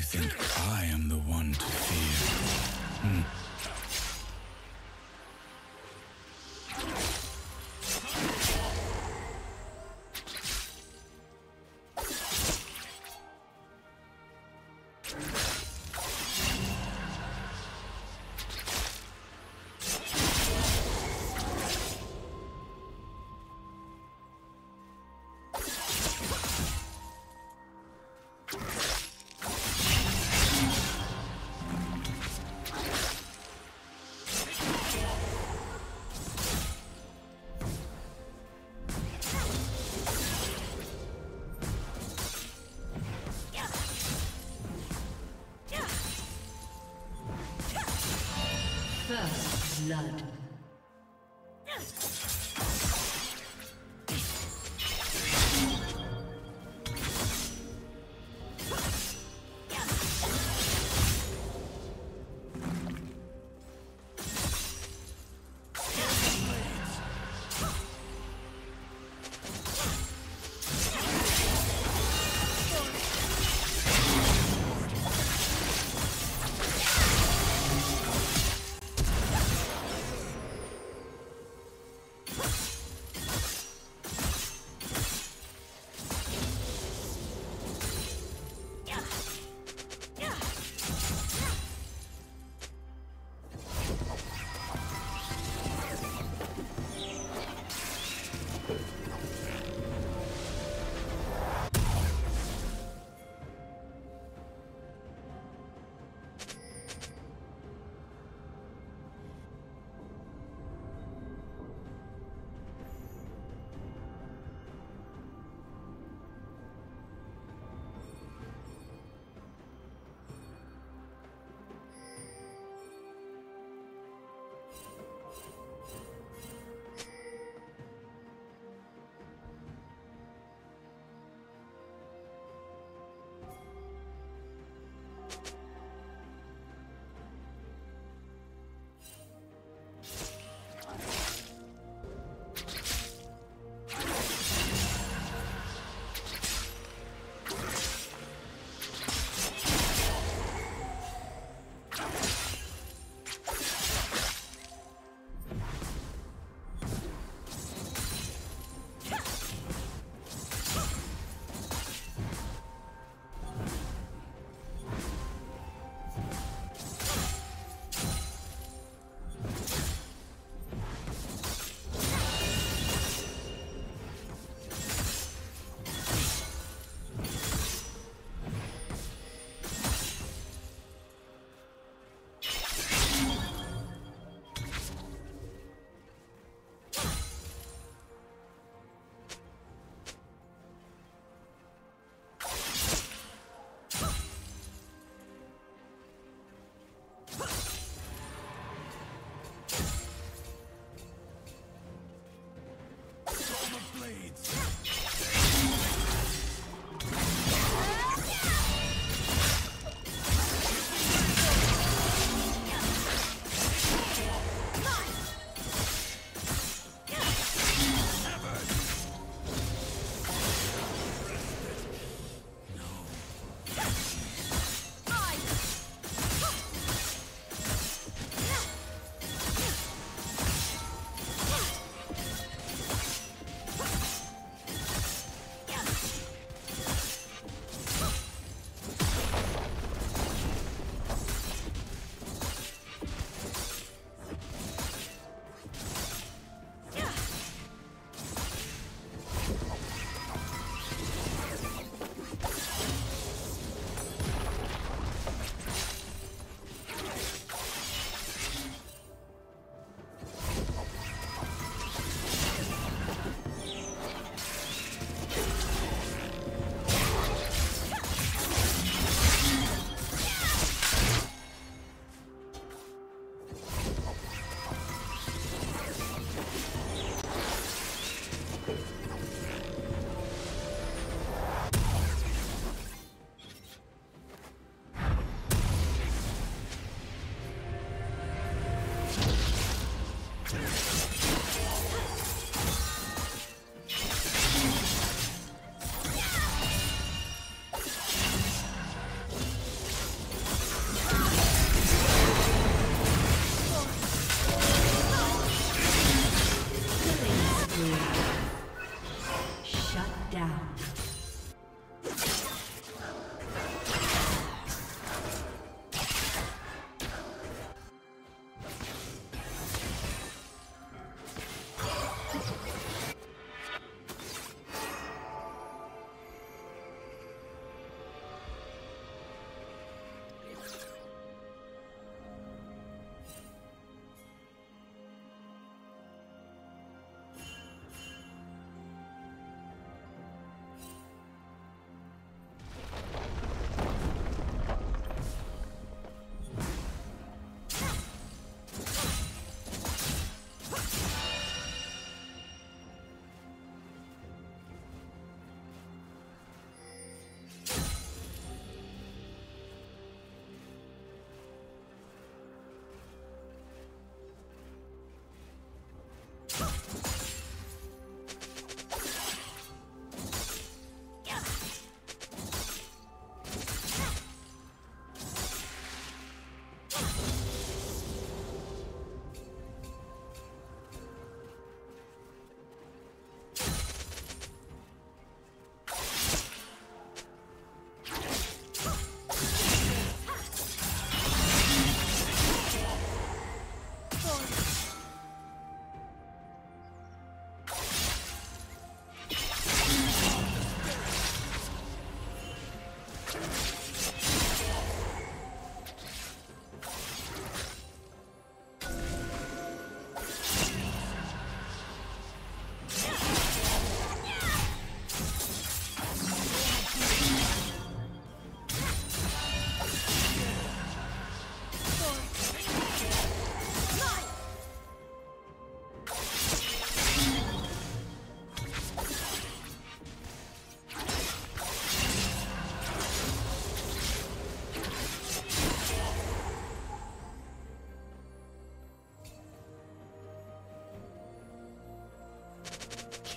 you think I am the one to fear? First blood.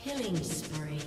Killing spree.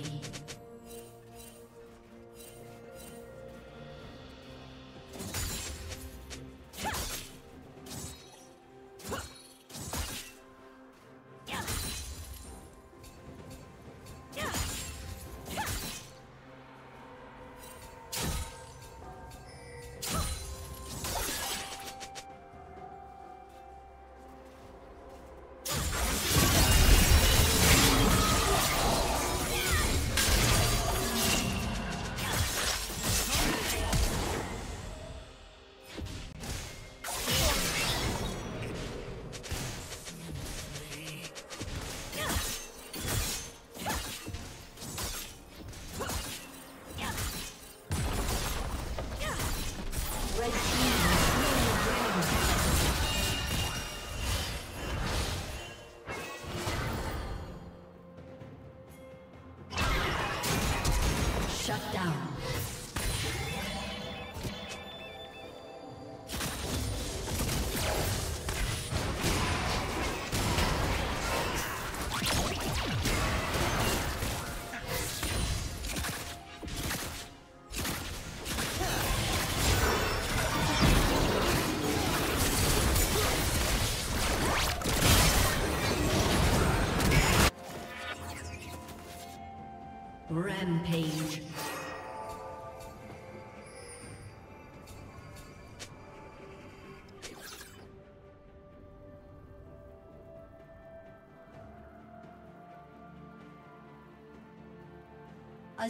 Rampage. A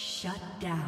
Shut down.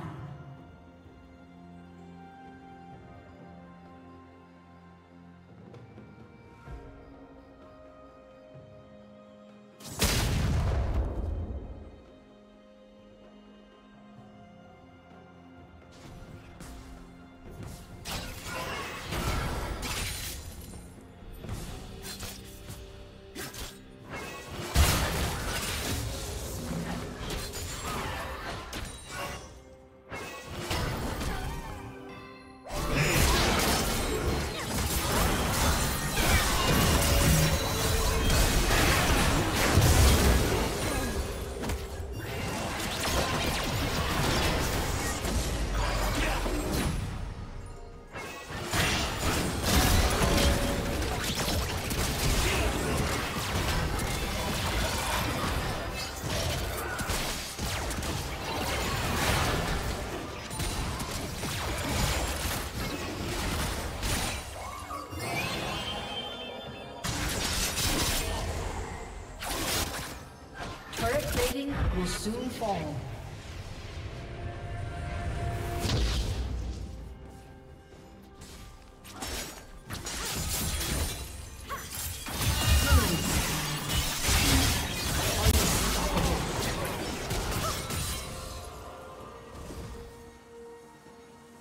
will soon fall.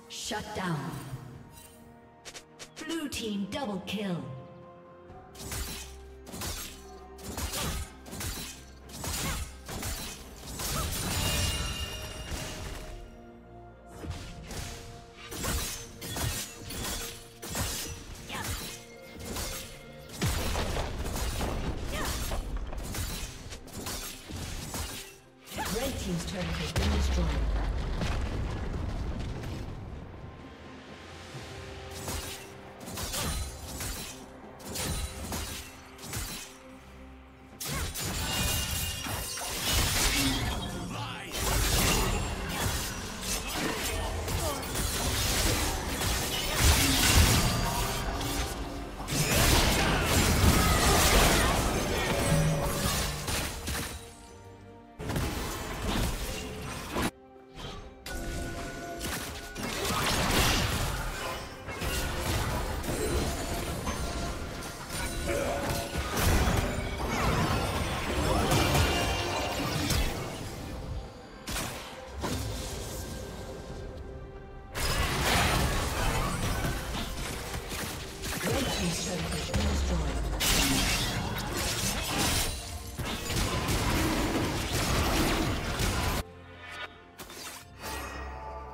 Shut down. Blue team double kill. Red team's turret has been destroyed.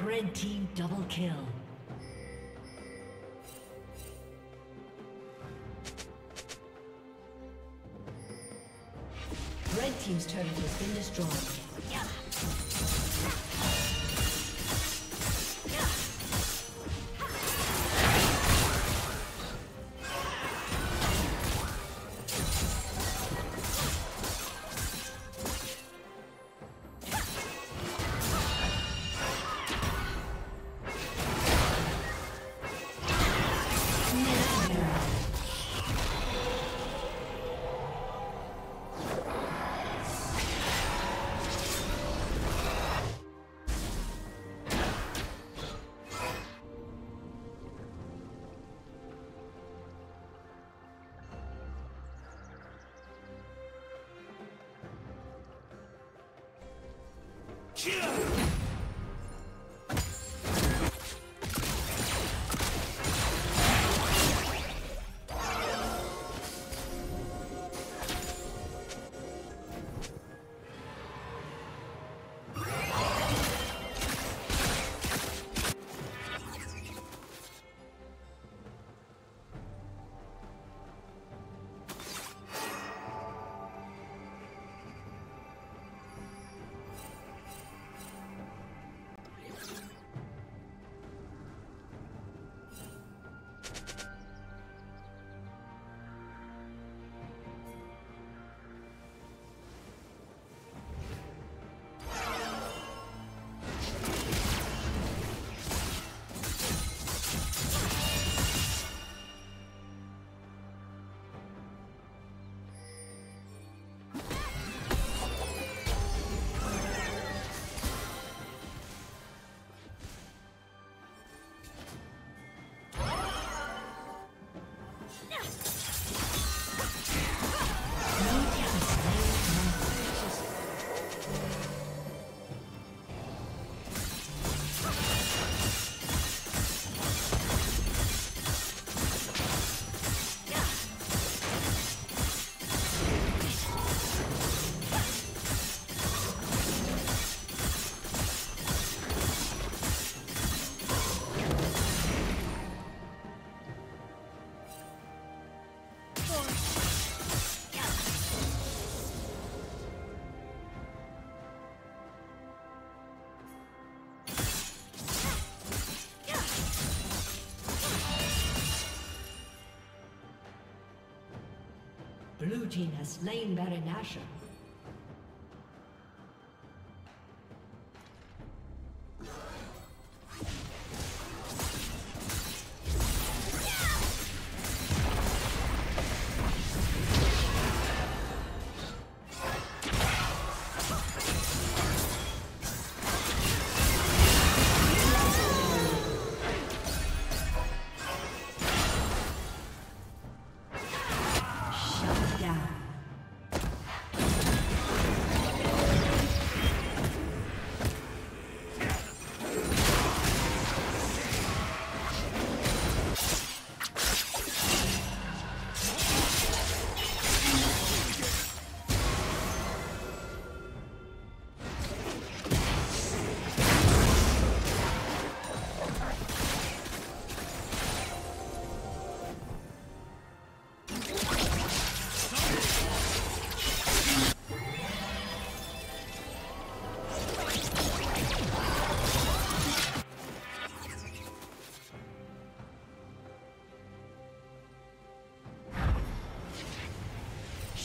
Red team double kill. Red team's turret has been destroyed. Blue team has slain Baron Nashor.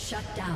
Shut down.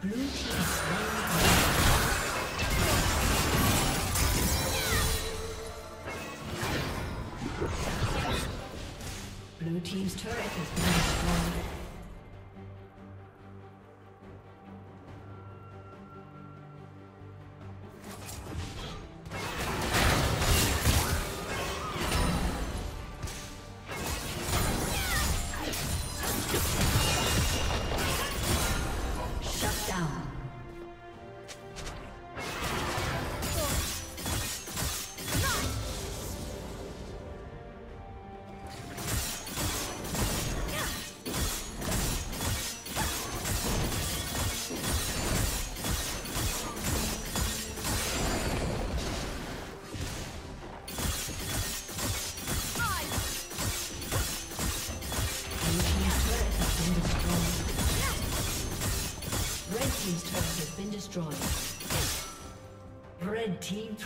Blue team's turret has been destroyed. Red team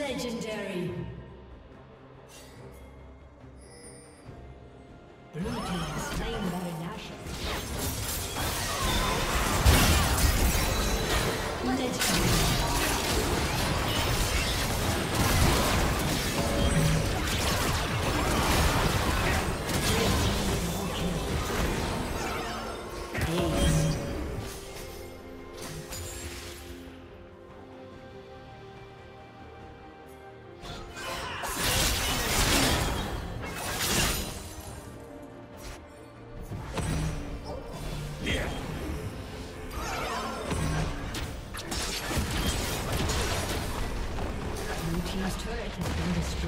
Legendary. Blue team has slain Baron Nashor. Legendary.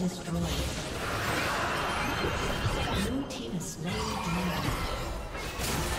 destroyed. Blue team is now down.